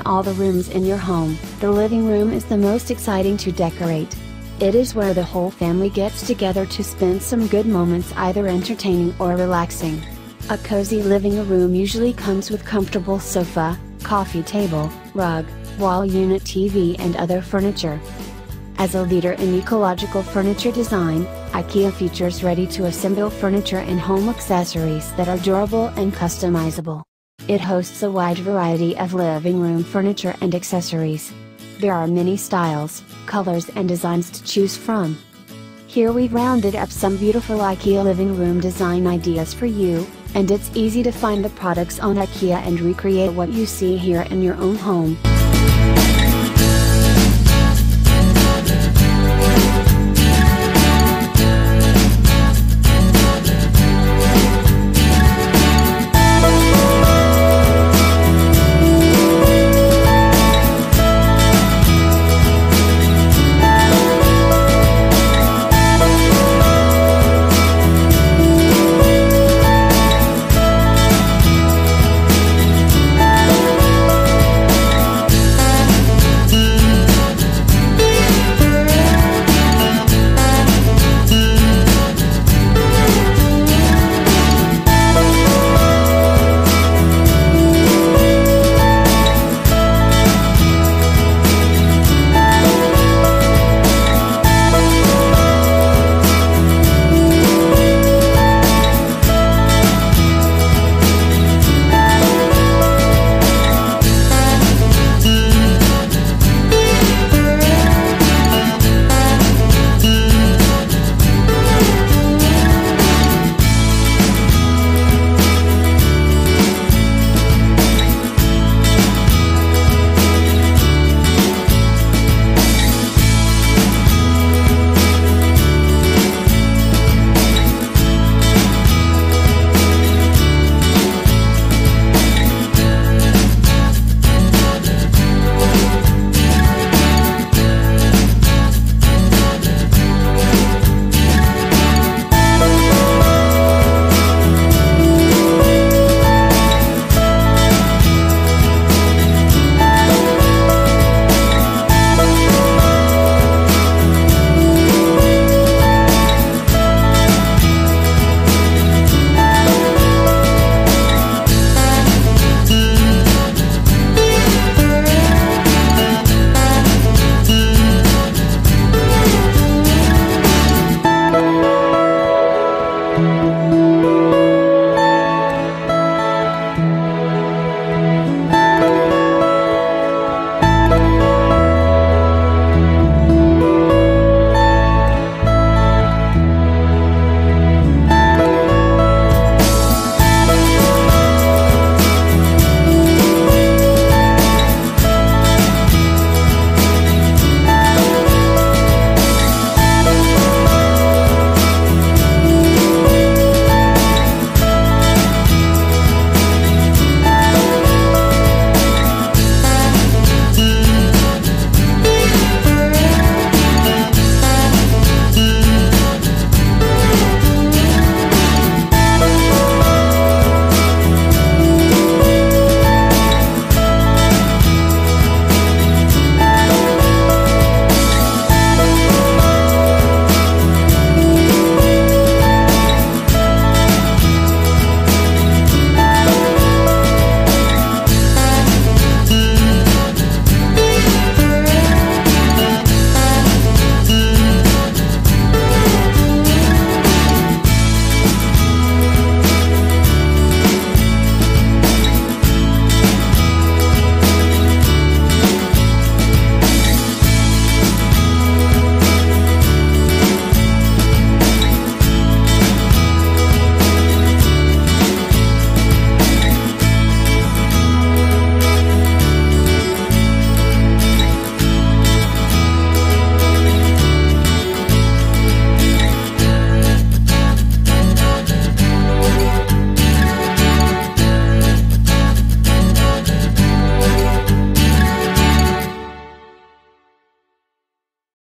in all the rooms in your home, the living room is the most exciting to decorate. It is where the whole family gets together to spend some good moments, either entertaining or relaxing. A cozy living room usually comes with comfortable sofa, coffee table, rug, wall unit TV and other furniture. As a leader in ecological furniture design, IKEA features ready-to-assemble furniture and home accessories that are durable and customizable. It hosts a wide variety of living room furniture and accessories. There are many styles, colors and designs to choose from. Here we've rounded up some beautiful IKEA living room design ideas for you, and it's easy to find the products on IKEA and recreate what you see here in your own home.